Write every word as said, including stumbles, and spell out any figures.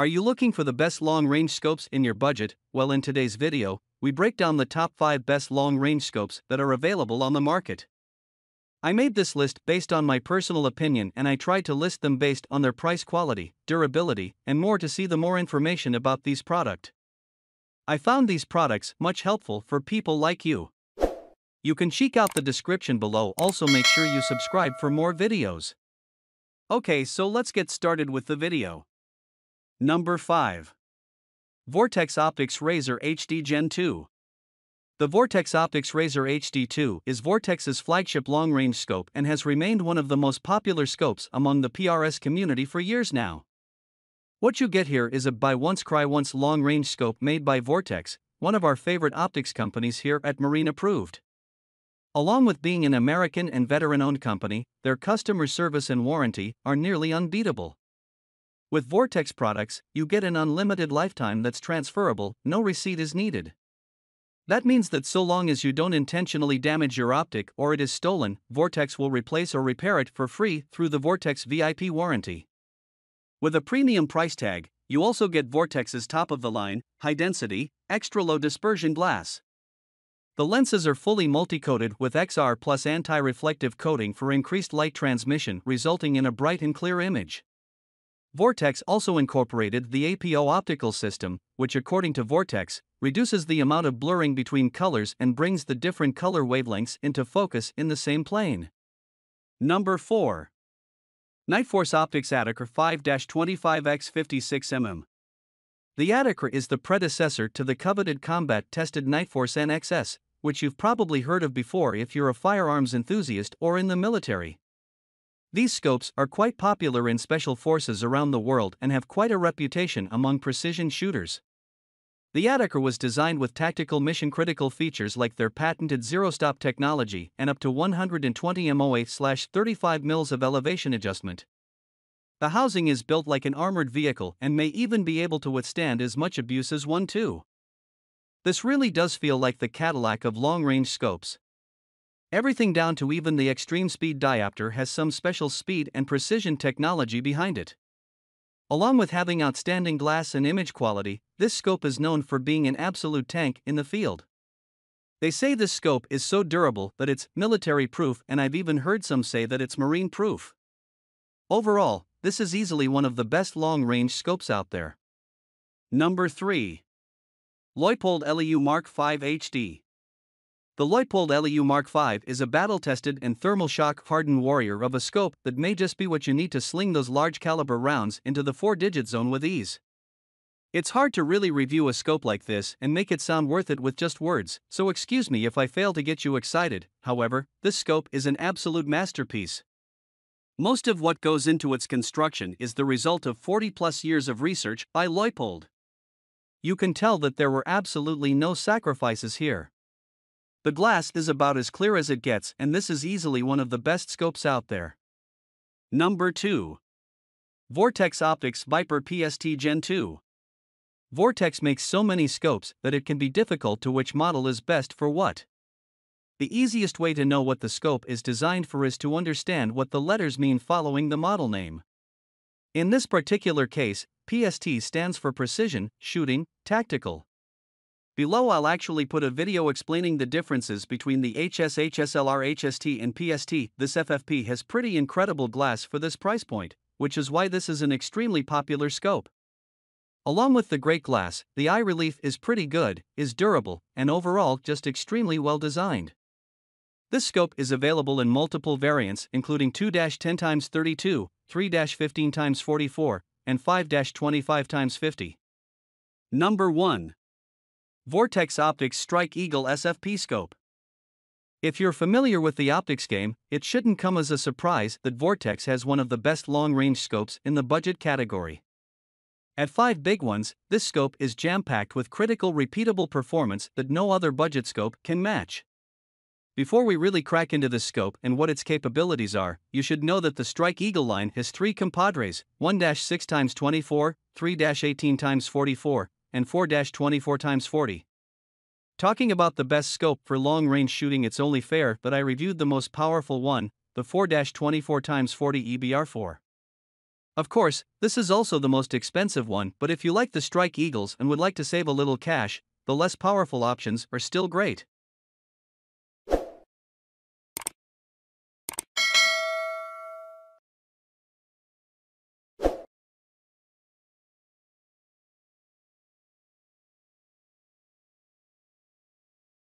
Are you looking for the best long-range scopes in your budget? Well, in today's video, we break down the top five best long-range scopes that are available on the market. I made this list based on my personal opinion, and I tried to list them based on their price, quality, durability, and more. To see the more information about these products, I found these products much helpful for people like you. You can check out the description below. Also, make sure you subscribe for more videos. Okay, so let's get started with the video. Number five. Vortex Optics Razor H D Gen two. The Vortex Optics Razor H D two is Vortex's flagship long-range scope and has remained one of the most popular scopes among the P R S community for years now. What you get here is a buy once cry once long-range scope made by Vortex, one of our favorite optics companies here at Marine Approved. Along with being an American and veteran-owned company, their customer service and warranty are nearly unbeatable. With Vortex products, you get an unlimited lifetime that's transferable. No receipt is needed. That means that so long as you don't intentionally damage your optic or it is stolen, Vortex will replace or repair it for free through the Vortex V I P warranty. With a premium price tag, you also get Vortex's top-of-the-line, high-density, extra-low dispersion glass. The lenses are fully multi-coated with X R plus anti-reflective coating for increased light transmission, resulting in a bright and clear image. Vortex also incorporated the A P O Optical System, which, according to Vortex, reduces the amount of blurring between colors and brings the different color wavelengths into focus in the same plane. Number four. Nightforce Optics A T A C R five twenty-five by fifty-six millimeter. The A T A C R is the predecessor to the coveted combat-tested Nightforce N X S, which you've probably heard of before if you're a firearms enthusiast or in the military. These scopes are quite popular in special forces around the world and have quite a reputation among precision shooters. The A T A C R was designed with tactical mission-critical features like their patented zero-stop technology and up to one hundred twenty millimeters slash thirty-five millimeters of elevation adjustment. The housing is built like an armored vehicle and may even be able to withstand as much abuse as one too. This really does feel like the Cadillac of long-range scopes. Everything down to even the extreme speed diopter has some special speed and precision technology behind it. Along with having outstanding glass and image quality, this scope is known for being an absolute tank in the field. They say this scope is so durable that it's military-proof, and I've even heard some say that it's marine-proof. Overall, this is easily one of the best long-range scopes out there. Number three. Leupold L E U Mark five H D. The Leupold L E U Mark five is a battle-tested and thermal shock-hardened warrior of a scope that may just be what you need to sling those large-caliber rounds into the four-digit zone with ease. It's hard to really review a scope like this and make it sound worth it with just words, so excuse me if I fail to get you excited. However, this scope is an absolute masterpiece. Most of what goes into its construction is the result of forty-plus years of research by Leupold. You can tell that there were absolutely no sacrifices here. The glass is about as clear as it gets, and this is easily one of the best scopes out there. Number two. Vortex Optics Viper P S T Gen two. Vortex makes so many scopes that it can be difficult to which model is best for what. The easiest way to know what the scope is designed for is to understand what the letters mean following the model name. In this particular case, P S T stands for Precision, Shooting, Tactical. Below I'll actually put a video explaining the differences between the H S, H S L R, H S T and P S T. This F F P has pretty incredible glass for this price point, which is why this is an extremely popular scope. Along with the great glass, the eye relief is pretty good, is durable, and overall just extremely well designed. This scope is available in multiple variants including two ten by thirty-two, three fifteen by forty-four, and five twenty-five by fifty. Number one. Vortex Optics Strike Eagle S F P Scope. If you're familiar with the optics game, it shouldn't come as a surprise that Vortex has one of the best long-range scopes in the budget category. At five big ones, this scope is jam-packed with critical repeatable performance that no other budget scope can match. Before we really crack into this scope and what its capabilities are, you should know that the Strike Eagle line has three compadres, one six by twenty-four, three eighteen by forty-four, and four twenty-four by forty. Talking about the best scope for long-range shooting, it's only fair that I reviewed the most powerful one, the four twenty-four by forty E B R four. Of course, this is also the most expensive one, but if you like the Strike Eagles and would like to save a little cash, the less powerful options are still great.